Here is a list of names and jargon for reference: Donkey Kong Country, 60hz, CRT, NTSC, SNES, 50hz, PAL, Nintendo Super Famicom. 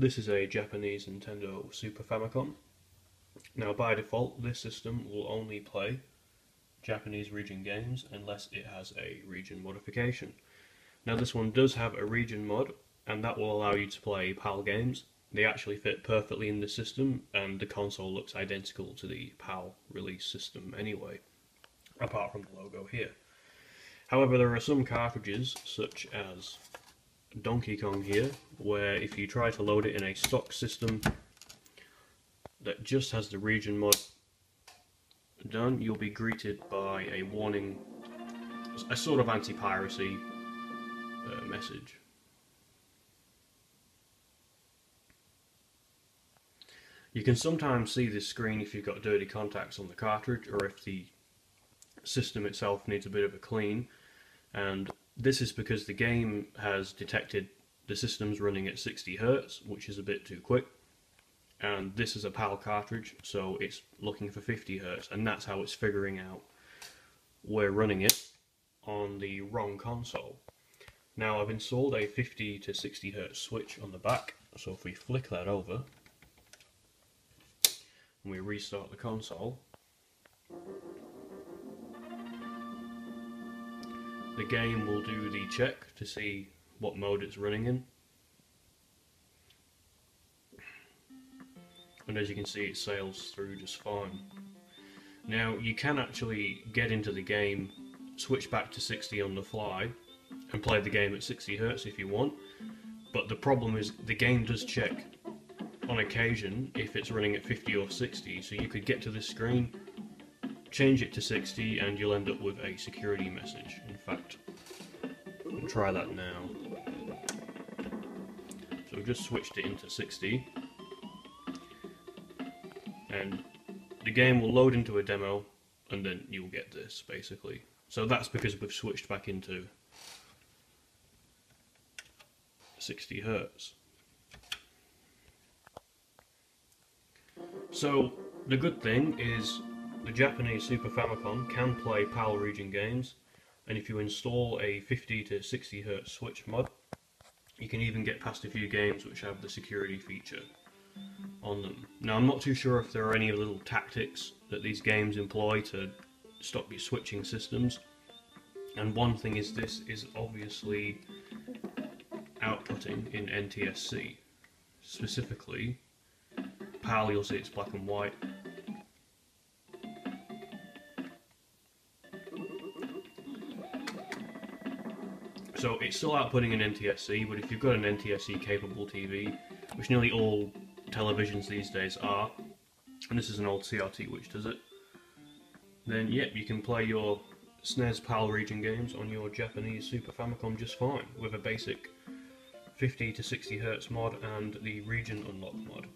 This is a Japanese Nintendo Super Famicom. Now by default this system will only play Japanese region games unless it has a region modification. Now this one does have a region mod, and that will allow you to play PAL games. They actually fit perfectly in the system, and the console looks identical to the PAL release system anyway, apart from the logo here. However, there are some cartridges, such as Donkey Kong here, where if you try to load it in a stock system that just has the region mod done, you'll be greeted by a warning, a sort of anti-piracy message. You can sometimes see this screen if you've got dirty contacts on the cartridge, or if the system itself needs a bit of a clean, and this is because the game has detected the system's running at 60 Hz, which is a bit too quick, and this is a PAL cartridge, so it's looking for 50 Hz, and that's how it's figuring out we're running it on the wrong console. Now I've installed a 50 to 60 Hz switch on the back, so if we flick that over and we restart the console, the game will do the check to see what mode it's running in. And as you can see, it sails through just fine. Now you can actually get into the game, switch back to 60 on the fly, and play the game at 60 Hz if you want, but the problem is the game does check on occasion if it's running at 50 or 60, so you could get to this screen, change it to 60, and you'll end up with a security message. In fact, we'll try that now. So we've just switched it into 60, and the game will load into a demo, and then you'll get this, basically. So that's because we've switched back into 60 Hz. So the good thing is the Japanese Super Famicom can play PAL region games, and if you install a 50 to 60 Hz switch mod, you can even get past a few games which have the security feature on them. Now I'm not too sure if there are any little tactics that these games employ to stop you switching systems, and one thing is this is obviously outputting in NTSC. Specifically, PAL, you'll see it's black and white. So it's still outputting an NTSC, but if you've got an NTSC capable TV, which nearly all televisions these days are, and this is an old CRT which does it, then yep, you can play your SNES PAL region games on your Japanese Super Famicom just fine, with a basic 50 to 60 Hz mod and the region unlock mod.